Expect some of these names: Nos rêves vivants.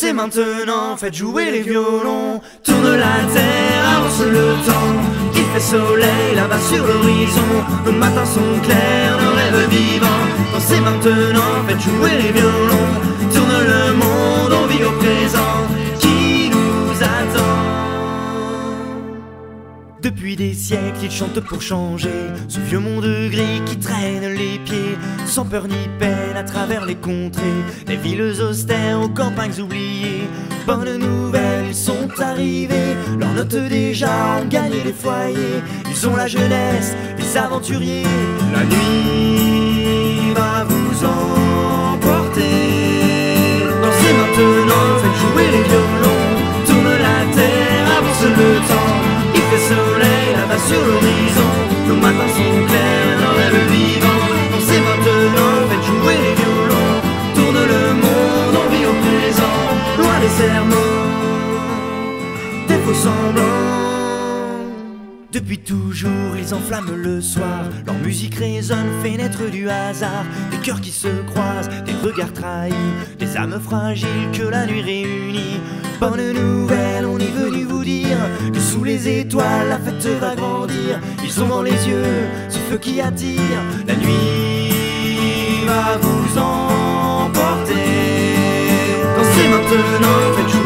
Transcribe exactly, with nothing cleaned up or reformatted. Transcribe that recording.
c'est maintenant, faites jouer les violons. Tourne la terre, avance le temps, il fait soleil là-bas sur l'horizon. Nos matins sont clairs, nos rêves vivants. Dansez maintenant, faites jouer les violons. Tourne le monde, on vit au présent qui nous attend. Depuis des siècles, ils chantent pour changer ce vieux monde gris qui traîne les pieds, sans peur ni peine à travers les contrées, les villes austères aux campagnes oubliées. Bonne nouvelle, ils sont arrivés, leurs notes déjà ont gagné les foyers. Ils ont la jeunesse, les aventuriers. La nuit va vous emporter. Dansez maintenant, faites jouer les violons. Tourne la terre, avance le temps, il fait soleil là-bas sur l'horizon. Nos matins sont clairs, nos rêves vivants. Dansez maintenant, faites jouer les violons. Tourne le monde, on vit au présent, loin des sermons, des faux semblants. Depuis toujours, ils enflamment le soir, leur musique résonne, fait naître du hasard. Des cœurs qui se croisent, des regards trahis, des âmes fragiles que la nuit réunit. Bonne nouvelle, on est venu vous dire que sous les étoiles, la fête va grandir. Ils ont dans les yeux ce feu qui attire. La nuit va vous emporter. Dansez maintenant, faites jouer.